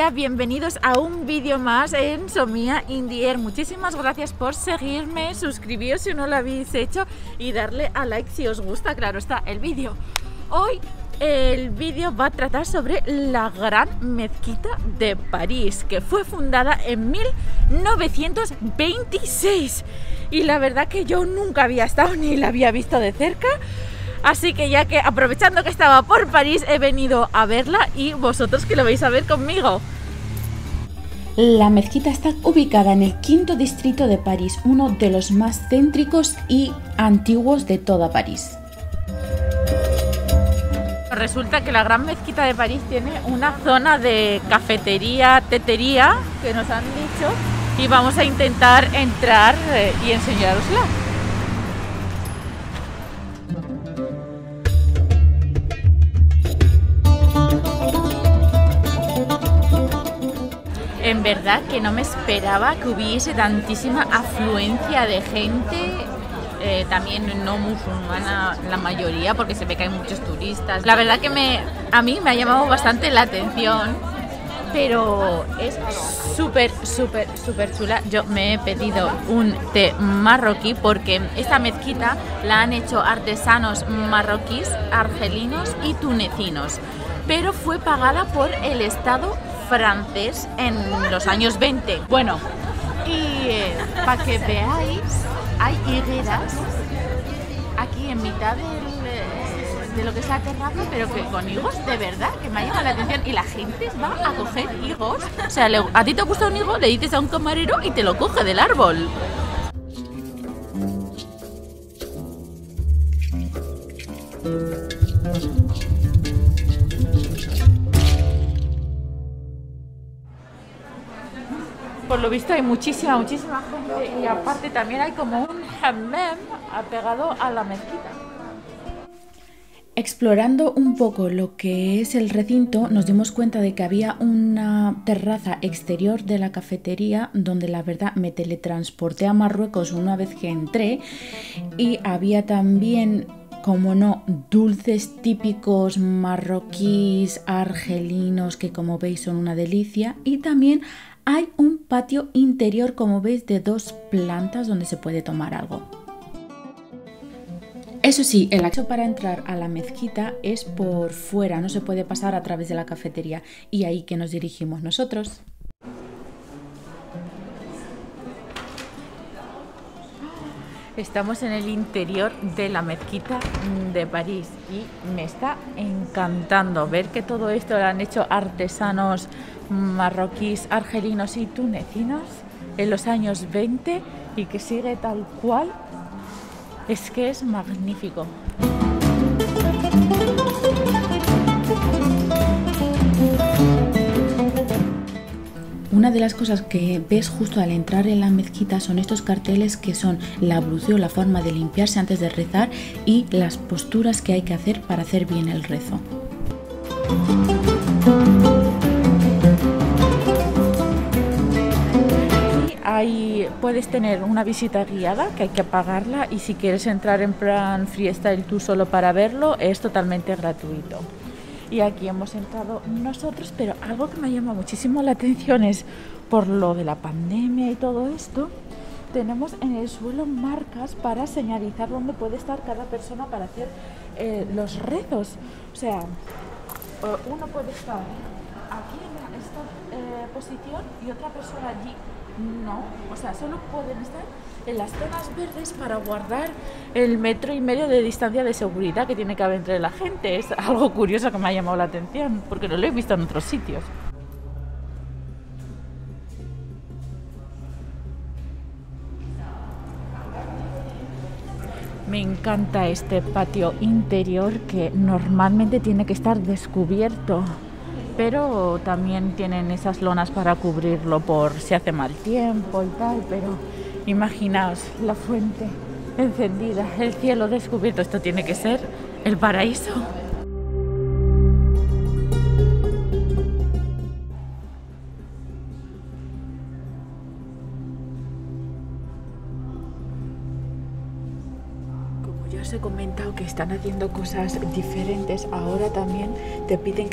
día, bienvenidos a un vídeo más en Somia in the Air. Muchísimas gracias por seguirme, suscribiros si no lo habéis hecho y darle a like si os gusta, claro está, el vídeo. Hoy el vídeo va a tratar sobre la Gran Mezquita de París, que fue fundada en 1926. Y la verdad que yo nunca había estado ni la había visto de cerca. Así que ya que aprovechando que estaba por París he venido a verla y vosotros que lo vais a ver conmigo. La mezquita está ubicada en el quinto distrito de París, uno de los más céntricos y antiguos de toda París. Resulta que la Gran Mezquita de París tiene una zona de cafetería, tetería, que nos han dicho, y vamos a intentar entrar y enseñarosla. En verdad que no me esperaba que hubiese tantísima afluencia de gente, también no musulmana la mayoría, porque se ve que hay muchos turistas. La verdad que a mí me ha llamado bastante la atención, pero es súper chula. Yo me he pedido un té marroquí porque esta mezquita la han hecho artesanos marroquíes, argelinos y tunecinos, pero fue pagada por el Estado francés en los años 20. Bueno, y para que veáis, hay higueras aquí en mitad de lo que es la terraza, pero que con higos de verdad, que me ha llamado la atención. Y la gente va a coger higos. O sea, a ti te gusta un higo, le dices a un camarero y te lo coge del árbol. Por lo visto hay muchísima gente, y aparte también hay como un hammam apegado a la mezquita. Explorando un poco lo que es el recinto, nos dimos cuenta de que había una terraza exterior de la cafetería donde la verdad me teletransporté a Marruecos una vez que entré, y había también, como no, dulces típicos marroquíes, argelinos, que como veis son una delicia, y también hay un patio interior, como veis, de 2 plantas donde se puede tomar algo. Eso sí, el acceso para entrar a la mezquita es por fuera, no se puede pasar a través de la cafetería, y ahí que nos dirigimos nosotros. Estamos en el interior de la mezquita de París y me está encantando ver que todo esto lo han hecho artesanos marroquíes, argelinos y tunecinos en los años 20 y que sigue tal cual. Es que es magnífico. Una de las cosas que ves justo al entrar en la mezquita son estos carteles que son la ablución, la forma de limpiarse antes de rezar y las posturas que hay que hacer para hacer bien el rezo. Ahí puedes tener una visita guiada que hay que pagarla, y si quieres entrar en plan freestyle tú solo para verlo es totalmente gratuito. Y aquí hemos entrado nosotros, pero algo que me llama muchísimo la atención es, por lo de la pandemia y todo esto, tenemos en el suelo marcas para señalizar dónde puede estar cada persona para hacer los rezos. O sea, uno puede estar aquí en esta posición y otra persona allí. No, o sea, solo pueden estar en las zonas verdes para guardar el 1,5 metros de distancia de seguridad que tiene que haber entre la gente. Es algo curioso que me ha llamado la atención, porque no lo he visto en otros sitios. Me encanta este patio interior, que normalmente tiene que estar descubierto, pero también tienen esas lonas para cubrirlo por si hace mal tiempo y tal, pero imaginaos la fuente encendida, el cielo descubierto, esto tiene que ser el paraíso. Como yo os he comentado que están haciendo cosas diferentes. Ahora también te piden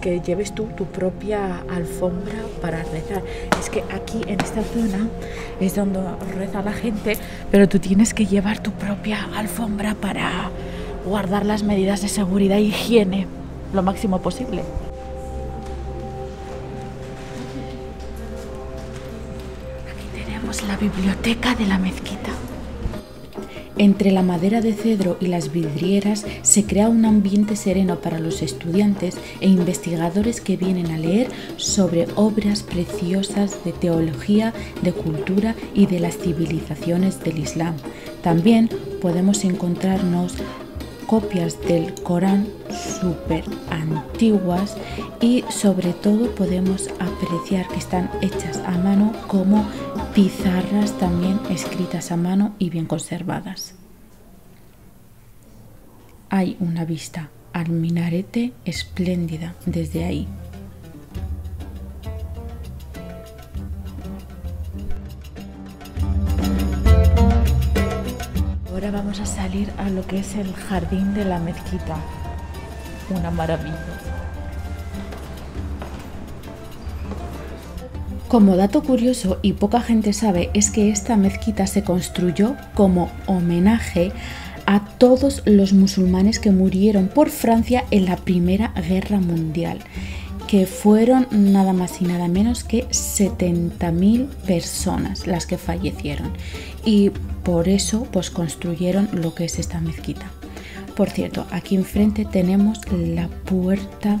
que lleves tú tu propia alfombra para rezar. Es que aquí en esta zona es donde reza la gente, pero tú tienes que llevar tu propia alfombra para guardar las medidas de seguridad e higiene lo máximo posible. Aquí tenemos la biblioteca de la mezquita. Entre la madera de cedro y las vidrieras se crea un ambiente sereno para los estudiantes e investigadores que vienen a leer sobre obras preciosas de teología, de cultura y de las civilizaciones del Islam. También podemos encontrarnos copias del Corán súper antiguas y sobre todo podemos apreciar que están hechas a mano como pizarras también escritas a mano y bien conservadas. Hay una vista al minarete espléndida desde ahí. Ahora vamos a salir a lo que es el jardín de la mezquita. Una maravilla. Como dato curioso y poca gente sabe, es que esta mezquita se construyó como homenaje a todos los musulmanes que murieron por Francia en la Primera Guerra Mundial, que fueron nada más y nada menos que 70.000 personas las que fallecieron, y por eso pues construyeron lo que es esta mezquita. Por cierto, aquí enfrente tenemos la Puerta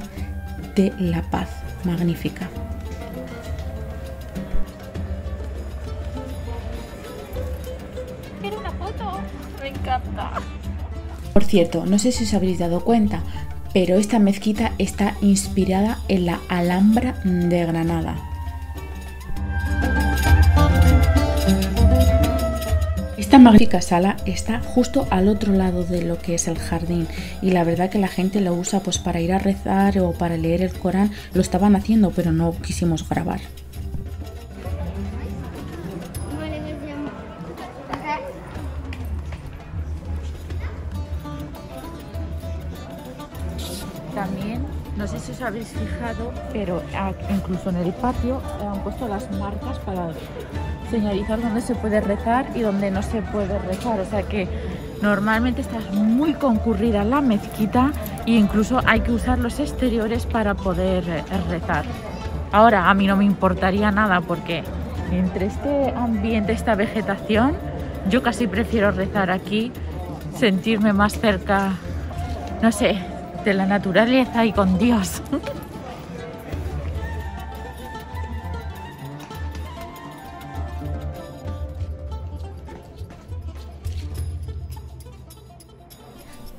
de la Paz, magnífica. Quiero una foto, me encanta. Por cierto, no sé si os habréis dado cuenta, pero esta mezquita está inspirada en la Alhambra de Granada. Esta magnífica sala está justo al otro lado de lo que es el jardín y la verdad que la gente lo usa pues para ir a rezar o para leer el Corán. Lo estaban haciendo, pero no quisimos grabar. También, no sé si os habéis fijado, pero incluso en el patio han puesto las marcas para señalizar dónde se puede rezar y dónde no se puede rezar. O sea que normalmente está muy concurrida la mezquita e incluso hay que usar los exteriores para poder rezar. Ahora, a mí no me importaría nada porque entre este ambiente, esta vegetación, yo casi prefiero rezar aquí, sentirme más cerca, no sé, de la naturaleza y con Dios.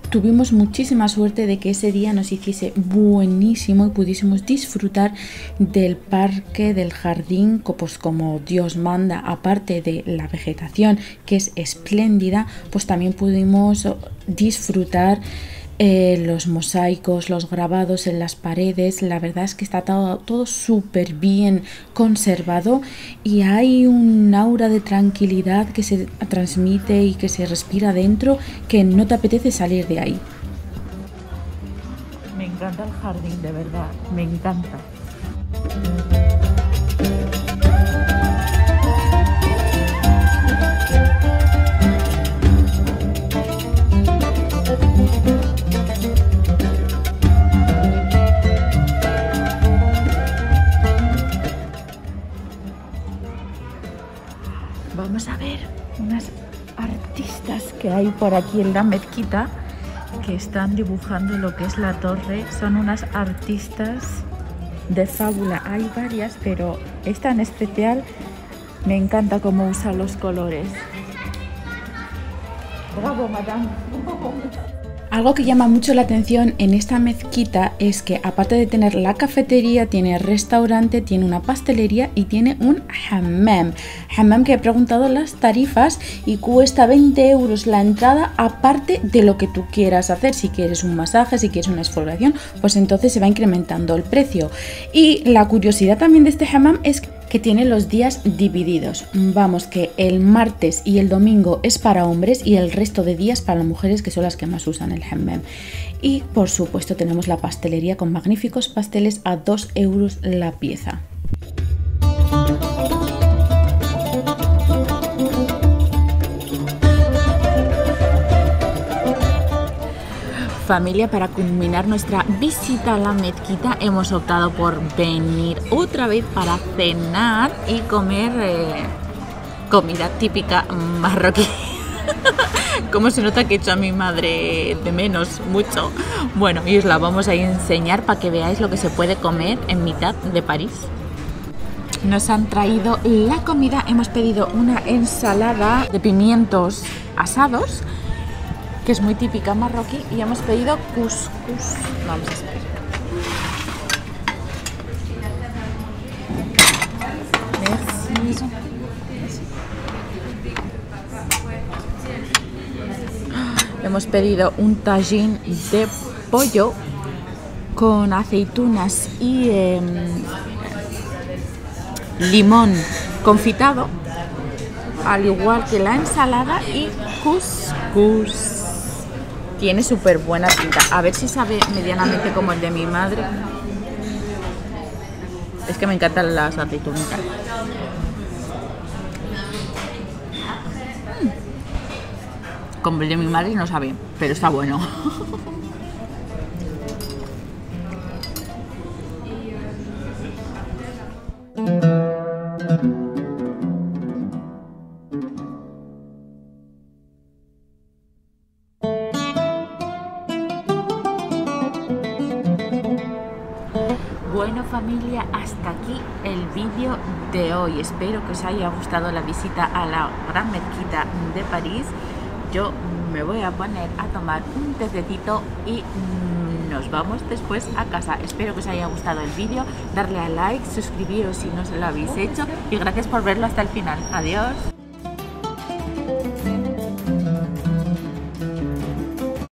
Tuvimos muchísima suerte de que ese día nos hiciese buenísimo y pudiésemos disfrutar del parque, del jardín, pues como Dios manda, aparte de la vegetación que es espléndida, pues también pudimos disfrutar los mosaicos, los grabados en las paredes. La verdad es que está todo súper bien conservado y hay un aura de tranquilidad que se transmite y que se respira dentro, que no te apetece salir de ahí. Me encanta el jardín, de verdad, me encanta. Vamos a ver unas artistas que hay por aquí en la mezquita que están dibujando lo que es la torre. Son unas artistas de fábula. Hay varias, pero esta en especial me encanta cómo usa los colores. ¡Bravo, madame! Algo que llama mucho la atención en esta mezquita es que aparte de tener la cafetería, tiene restaurante, tiene una pastelería y tiene un hammam. Hammam que he preguntado las tarifas y cuesta 20 € la entrada, aparte de lo que tú quieras hacer. Si quieres un masaje, si quieres una exfoliación, pues entonces se va incrementando el precio. Y la curiosidad también de este hammam es que que tiene los días divididos. Vamos, que el martes y el domingo es para hombres y el resto de días para las mujeres, que son las que más usan el hammam. Y por supuesto tenemos la pastelería con magníficos pasteles a 2 euros la pieza. Familia, para culminar nuestra visita a la mezquita hemos optado por venir otra vez para cenar y comer comida típica marroquí. Como se nota que he hecho a mi madre de menos, mucho. Bueno, y os la vamos a enseñar para que veáis lo que se puede comer en mitad de París. Nos han traído la comida, hemos pedido una ensalada de pimientos asados, que es muy típica marroquí, y hemos pedido couscous. Vamos a esperar. Merci. Hemos pedido un tajín de pollo con aceitunas y limón confitado, al igual que la ensalada y couscous. Tiene súper buena pinta. A ver si sabe medianamente como el de mi madre. Es que me encantan las aceitunas. Como el de mi madre no sabe, pero está bueno. Bueno, familia, hasta aquí el vídeo de hoy. Espero que os haya gustado la visita a la Gran Mezquita de París. Yo me voy a poner a tomar un tececito y nos vamos después a casa. Espero que os haya gustado el vídeo. Darle a like, suscribiros si no se lo habéis hecho y gracias por verlo hasta el final. Adiós.